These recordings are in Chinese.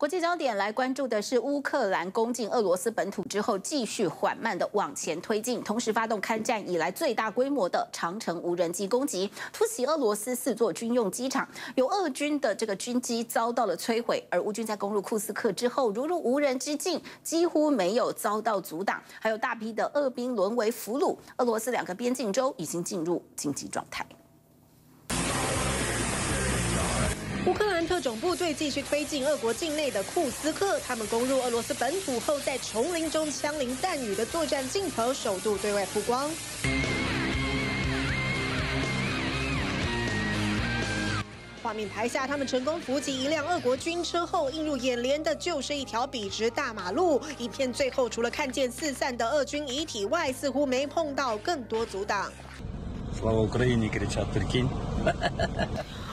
国际焦点来关注的是乌克兰攻进俄罗斯本土之后，继续缓慢的往前推进，同时发动开战以来最大规模的长城无人机攻击，突袭俄罗斯4座军用机场，有俄军的这个军机遭到了摧毁，而乌军在攻入库斯克之后，如入无人之境，几乎没有遭到阻挡，还有大批的俄兵沦为俘虏。俄罗斯2个边境州已经进入紧急状态。 乌克兰特种部队继续推进俄国境内的库斯克，他们攻入俄罗斯本土后，在丛林中枪林弹雨的作战镜头首度对外曝光。画面拍下他们成功伏击一辆俄国军车后，映入眼帘的就是一条笔直大马路。影片最后除了看见四散的俄军遗体外，似乎没碰到更多阻挡。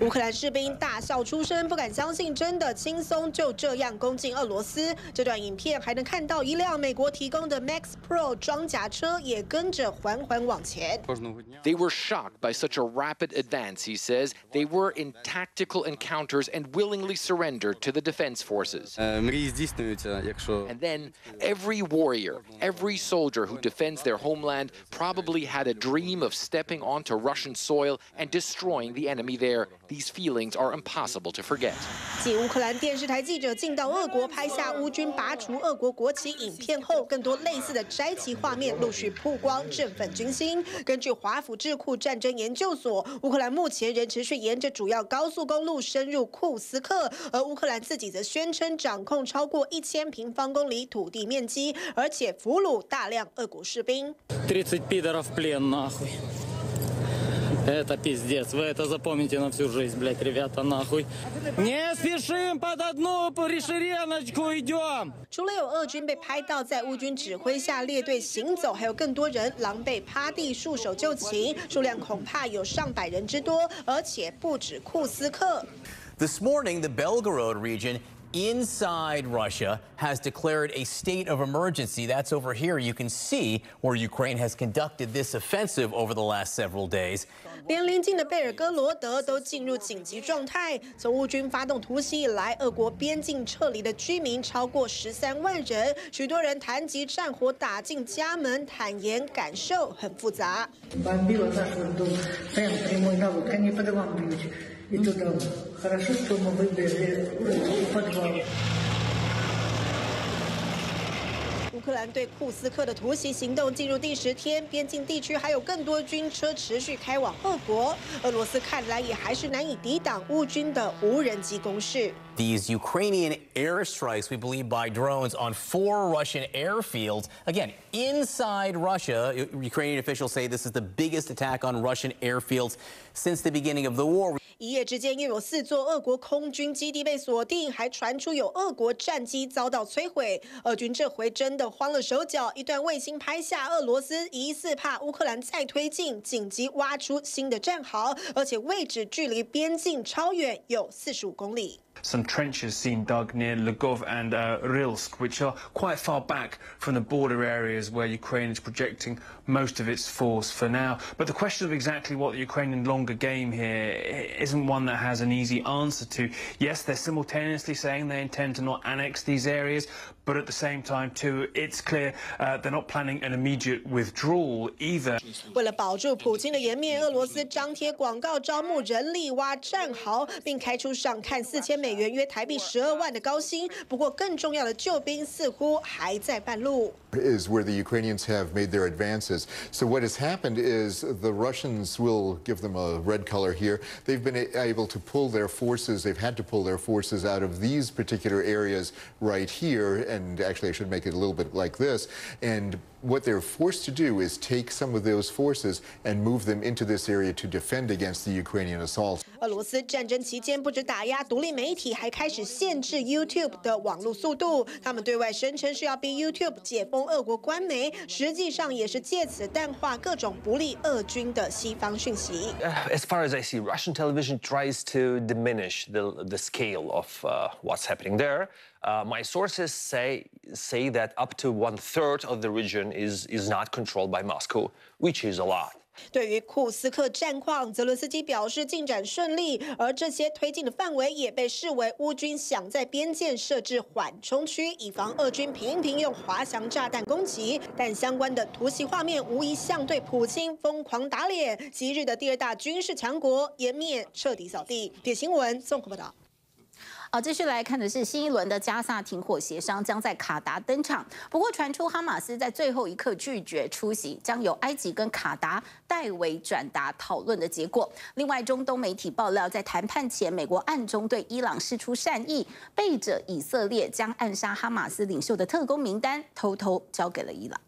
乌克兰士兵大笑出声，不敢相信真的轻松就这样攻进俄罗斯。这段影片还能看到一辆美国提供的 Max Pro 装甲车也跟着缓缓往前。They were shocked by such a rapid advance, he says. They were in tactical encounters and willingly surrendered to the defense forces. And then every warrior, every soldier who defends their homeland probably had a dream of stepping onto Russian soil and destroying the enemy there. These feelings are impossible to forget. 继乌克兰电视台记者进到俄国拍下乌军拔除俄国国旗影片后，更多类似的摘旗画面陆续曝光，振奋军心。根据华府智库战争研究所，乌克兰目前仍持续沿着主要高速公路深入库斯克，而乌克兰自己则宣称掌控超过1000平方公里土地面积，而且俘虏大量俄国士兵。Это пиздец, вы это запомните на всю жизнь, блядь, ребята, нахуй. Не спешим под одну решереночку идем. 除了有俄军被拍到在乌军指挥下列队行走，还有更多人狼狈趴地束手就擒，数量恐怕有上百人之多，而且不止库斯克。This morning, the Belgorod region inside Russia has declared a state of emergency. That's over here. You can see where Ukraine has conducted this offensive over the last several days. 连邻近的贝尔哥罗德都进入紧急状态。从乌军发动突袭以来，俄国边境撤离的居民超过13万人。许多人谈及战火打进家门，坦言感受很复杂。 乌克兰对库斯克的突袭行动进入第10天，边境地区还有更多军车持续开往俄国。俄罗斯看来也还是难以抵挡乌军的无人机攻势。These Ukrainian airstrikes, we believe, by drones on 4 Russian airfields, again inside Russia. Ukrainian officials say this is the biggest attack on Russian airfields since the beginning of the war. 一夜之间，又有4座俄国空军基地被锁定，还传出有俄国战机遭到摧毁。俄军这回真的慌了手脚。一段卫星拍下俄罗斯疑似怕乌克兰再推进，紧急挖出新的战壕，而且位置距离边境超远，有45公里。 Some trenches seen dug near Lugov and Rilsk, which are quite far back from the border areas where Ukraine is projecting most of its force for now. But the question of exactly what the Ukrainian longer game here isn't one that has an easy answer to. Yes, they're simultaneously saying they intend to not annex these areas, but at the same time, too, it's clear they're not planning an immediate withdrawal either. 为了保住普京的颜面，俄罗斯张贴广告招募人力挖战壕，并开出上看$4000，约台币12万的高薪。不过，更重要的救兵似乎还在半路。Is where the Ukrainians have made their advances. So what has happened is the Russians will give them a red color here. They've been able to pull their forces. They've had to pull their forces out of these particular areas right here. And actually, I should make it a little bit like this. And what they're forced to do is take some of those forces and move them into this area to defend against the Ukrainian assault. 俄罗斯战争期间不止打压独立媒体，还开始限制 YouTube 的网络速度。他们对外声称是要逼 YouTube 解封俄国官媒，实际上也是借此淡化各种不利俄军的西方讯息。As far as I see, Russian television tries to diminish the scale of what's happening there. My sources say that up to 1/3 of the region is not controlled by Moscow, which is a lot. 对于库斯克战况，泽伦斯基表示进展顺利，而这些推进的范围也被视为乌军想在边界设置缓冲区，以防俄军频频用滑翔炸弹攻击。但相关的突袭画面无疑像对普京疯狂打脸，昔日的第二大军事强国颜面彻底扫地。铁新闻综合报道。 好，继续来看的是新一轮的加萨停火协商将在卡达登场，不过传出哈马斯在最后一刻拒绝出席，将由埃及跟卡达代为转达讨论的结果。另外，中东媒体爆料，在谈判前，美国暗中对伊朗释出善意，背着以色列将暗杀哈马斯领袖的特工名单偷偷交给了伊朗。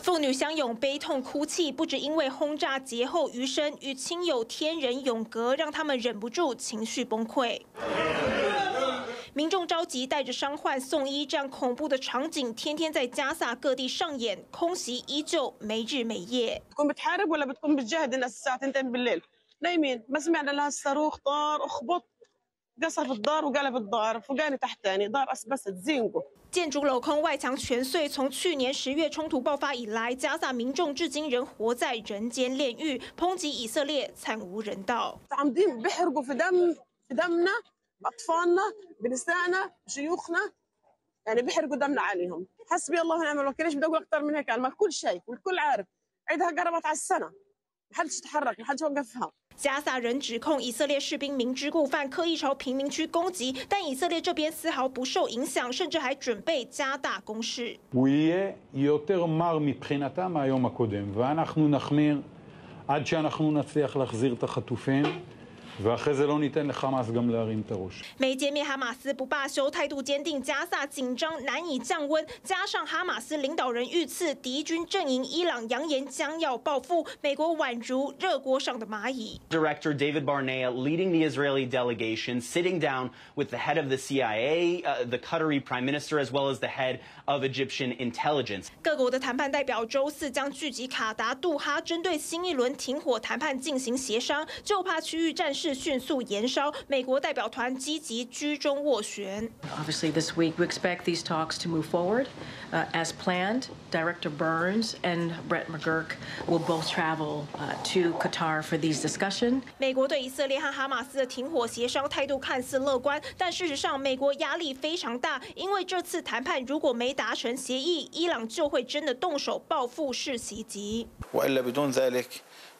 妇女相拥，悲痛哭泣，不止因为轰炸劫后余生与亲友天人永隔，让他们忍不住情绪崩溃。民众着急带着伤患送医，这样恐怖的场景天天在加萨各地上演，空袭依旧没日没夜。 建筑镂空，外墙全碎。从去年10月冲突爆发以来，加萨民众至今仍活在人间炼狱，抨击以色列惨无人道。 加萨人指控以色列士兵明知故犯，刻意朝平民区攻击，但以色列这边丝毫不受影响，甚至还准备加大攻势。没歼灭哈马斯不罢休，态度坚定，加萨紧张难以降温。加上哈马斯领导人遇刺，敌军阵营伊朗扬言将要报复，美国宛如热锅上的蚂蚁。Director David Barnaya leading the Israeli delegation, sitting down with the head of the CIA, the Qatari Prime Minister, as well as the head of Egyptian intelligence. 各国的谈判代表周四将聚集卡达杜哈，针对新一轮停火谈判进行协商，就怕区域战事 迅速延烧，美国代表团积极居中斡旋。Obviously, this week we expect these talks to move forward as planned. Director Burns and Brett McGurk will both travel to Qatar for these discussions. 美国对以色列和哈马斯的停火协商态度看似乐观，但事实上美国压力非常大，因为这次谈判如果没达成协议，伊朗就会真的动手报复式袭击。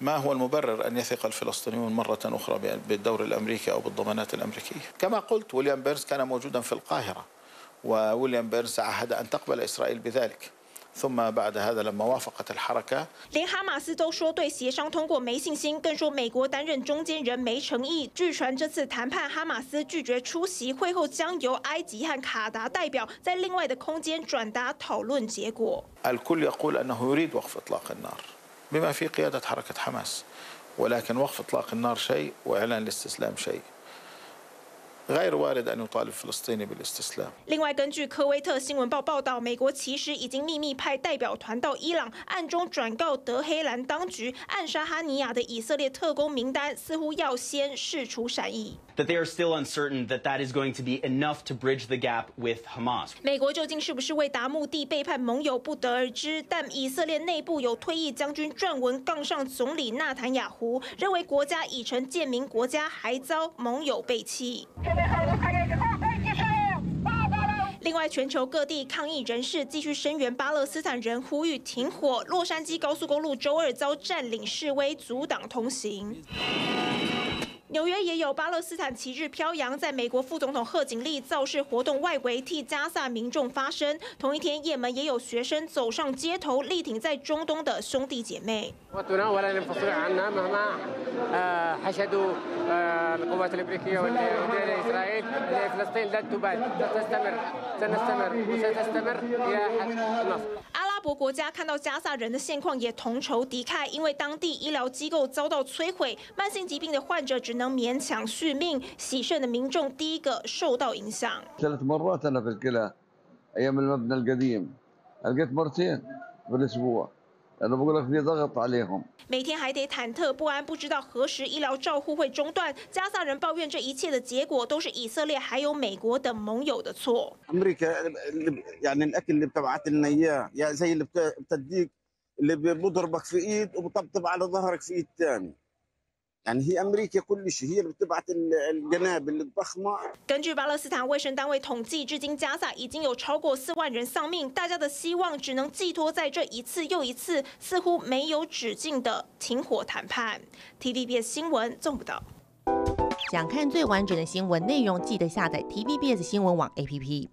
ما هو المبرر أن يثق الفلسطينيون مرة أخرى بالدور الأمريكي أو بالضمانات الأمريكية؟ كما قلت ويليام بيرنز كان موجودا في القاهرة وويليام بيرنز عهد أن تقبل إسرائيل بذلك. 连哈马斯都说对协商通过没信心，更说美国担任中间人没诚意。据传这次谈判哈马斯拒绝出席，会后将由埃及和卡达代表在另外的空间转达讨论结果。 بما في قيادة حركة حماس ولكن وقف إطلاق النار شيء وإعلان الاستسلام شيء 另外，根据科威特新闻报报道，美国其实已经秘密派代表团到伊朗，暗中转告德黑兰当局，暗杀哈尼亚的以色列特工名单似乎要先释出善意。美国究竟是不是为达目的背叛盟友，不得而知。但以色列内部有退役将军撰文杠上总理纳坦雅胡，认为国家已成贱民国家，还遭盟友背弃。 另外，全球各地抗议人士继续声援巴勒斯坦人，呼吁停火。洛杉矶高速公路周二遭占领示威阻挡通行。 纽约也有巴勒斯坦旗帜飘扬，在美国副总统贺锦丽造势活动外围替加萨民众发声。同一天，也门也有学生走上街头力挺在中东的兄弟姐妹。阿拉伯国家看到加萨人的现况，也同仇敌忾，因为当地医疗机构遭到摧毁，慢性疾病的患者只能勉强续命，洗肾的民众第一个受到影响。每天还得忐忑不安，不知道何时医疗照护会中断。加萨人抱怨这一切的结果都是以色列还有美国等盟友的错。اللي بضربك في ايد وبطبطب على ظهرك في ايد ثاني. يعني هي أمريكا كل شيء هي بتبعت القنابل الضخمة.根据巴勒斯坦卫生单位统计，至今加萨已经有超过4万人丧命，大家的希望只能寄托在这一次又一次似乎没有止境的停火谈判。TVBS 新闻纵不到。想看最完整的新闻内容，记得下载 TVBS 新闻网 APP。